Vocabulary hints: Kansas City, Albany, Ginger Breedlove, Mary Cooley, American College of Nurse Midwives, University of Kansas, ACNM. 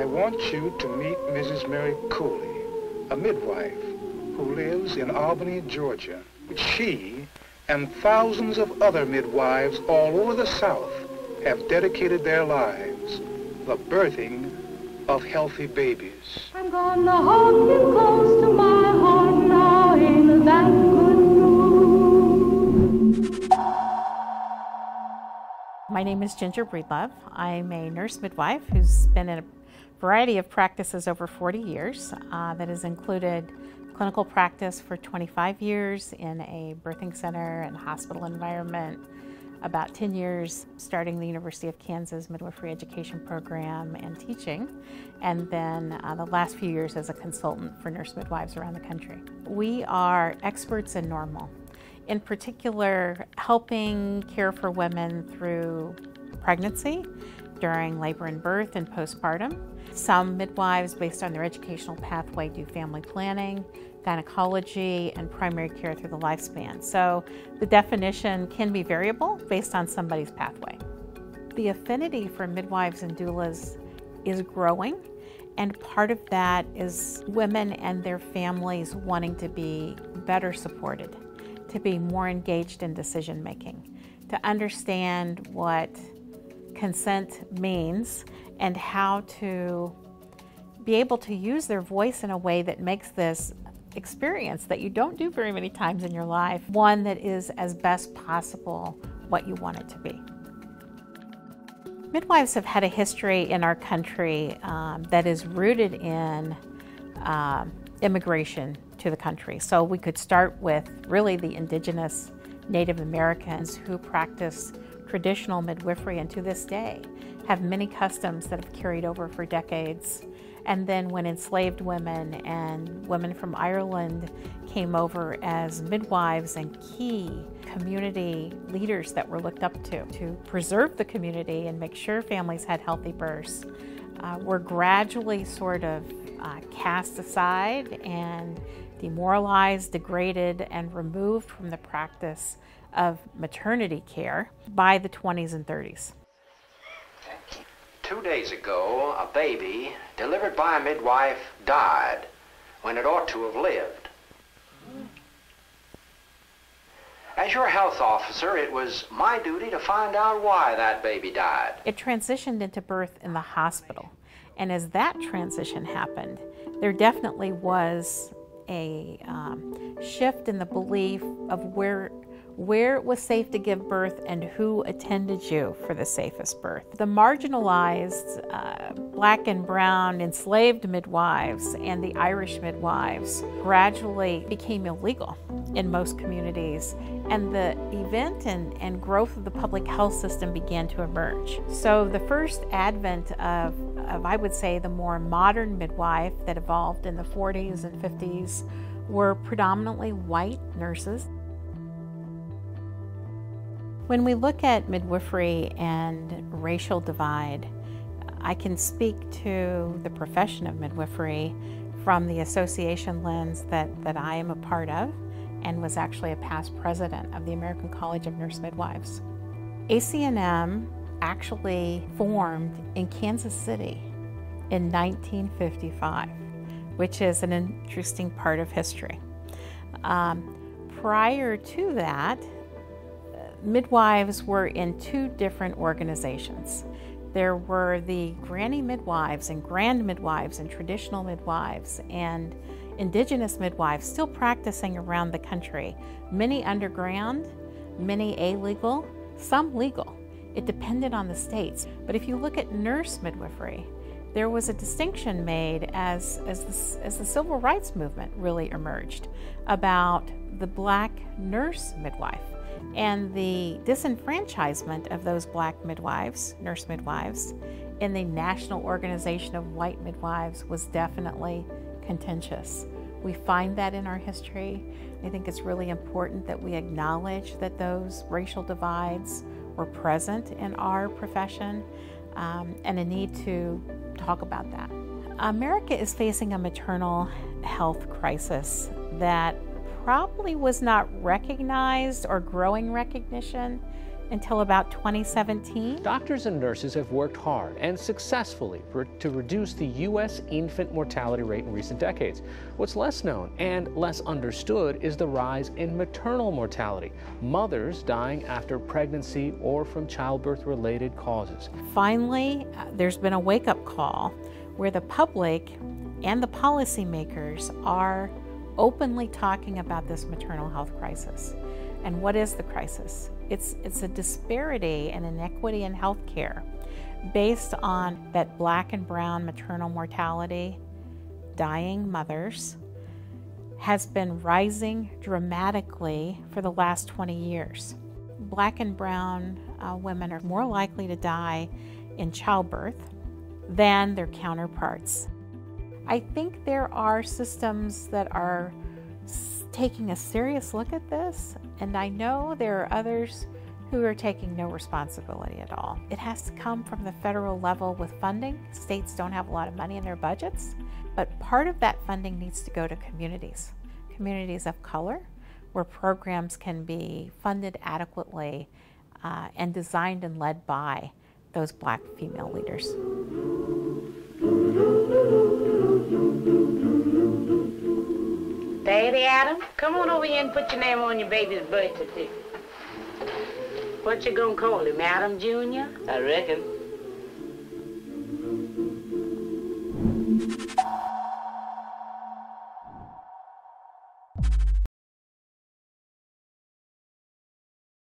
I want you to meet Mrs. Mary Cooley, a midwife who lives in Albany, Georgia. She and thousands of other midwives all over the South have dedicated their lives to the birthing of healthy babies. I'm gonna hold you close to my heart now, ain't that good news? My name is Ginger Breedlove. I'm a nurse midwife who's been in a variety of practices over 40 years. That has included clinical practice for 25 years in a birthing center and hospital environment, about 10 years starting the University of Kansas midwifery education program and teaching, and then the last few years as a consultant for nurse midwives around the country. We are experts in normal, in particular helping care for women through pregnancy, during labor and birth and postpartum. Some midwives, based on their educational pathway, do family planning, gynecology, and primary care through the lifespan. So the definition can be variable based on somebody's pathway. The affinity for midwives and doulas is growing, and part of that is women and their families wanting to be better supported, to be more engaged in decision making, to understand what consent means and how to be able to use their voice in a way that makes this experience that you don't do very many times in your life one that is as best possible what you want it to be. Midwives have had a history in our country that is rooted in immigration to the country. So we could start with really the indigenous Native Americans who practice traditional midwifery and to this day have many customs that have carried over for decades. And then when enslaved women and women from Ireland came over as midwives and key community leaders that were looked up to preserve the community and make sure families had healthy births, were gradually sort of cast aside and demoralized, degraded, and removed from the practice of maternity care by the 20s and 30s. 2 days ago, a baby delivered by a midwife died when it ought to have lived. As your health officer, it was my duty to find out why that baby died. It transitioned into birth in the hospital, and as that transition happened, there definitely was a shift in the belief of where it was safe to give birth and who attended you for the safest birth. The marginalized black and brown enslaved midwives and the Irish midwives gradually became illegal in most communities, and the event and growth of the public health system began to emerge. So the first advent of I would say the more modern midwife that evolved in the 40s and 50s were predominantly white nurses. When we look at midwifery and racial divide, I can speak to the profession of midwifery from the association lens that I am a part of and was actually a past president of the American College of Nurse Midwives. ACNM actually formed in Kansas City in 1955, which is an interesting part of history. Prior to that, midwives were in two different organizations. There were the granny midwives and grand midwives and traditional midwives and indigenous midwives still practicing around the country. Many underground, many illegal, some legal. It depended on the states. But if you look at nurse midwifery, there was a distinction made as the civil rights movement really emerged about the black nurse midwife and the disenfranchisement of those black midwives, nurse midwives, in the National Organization of White Midwives was definitely contentious. We find that in our history. I think it's really important that we acknowledge that those racial divides were present in our profession, and a need to talk about that. America is facing a maternal health crisis that probably was not recognized or growing recognition until about 2017. Doctors and nurses have worked hard and successfully to reduce the U.S. infant mortality rate in recent decades. What's less known and less understood is the rise in maternal mortality, mothers dying after pregnancy or from childbirth-related causes. Finally, there's been a wake-up call where the public and the policymakers are openly talking about this maternal health crisis. And what is the crisis? It's a disparity and inequity in health care based on that black and brown maternal mortality, dying mothers, has been rising dramatically for the last 20 years. Black and brown women are more likely to die in childbirth than their counterparts. I think there are systems that are taking a serious look at this, and I know there are others who are taking no responsibility at all. It has to come from the federal level with funding. States don't have a lot of money in their budgets, but part of that funding needs to go to communities, communities of color, where programs can be funded adequately and designed and led by those Black female leaders. Daddy Adam, come on over here and put your name on your baby's birth certificate. What you gonna call him, Adam Jr.? I reckon.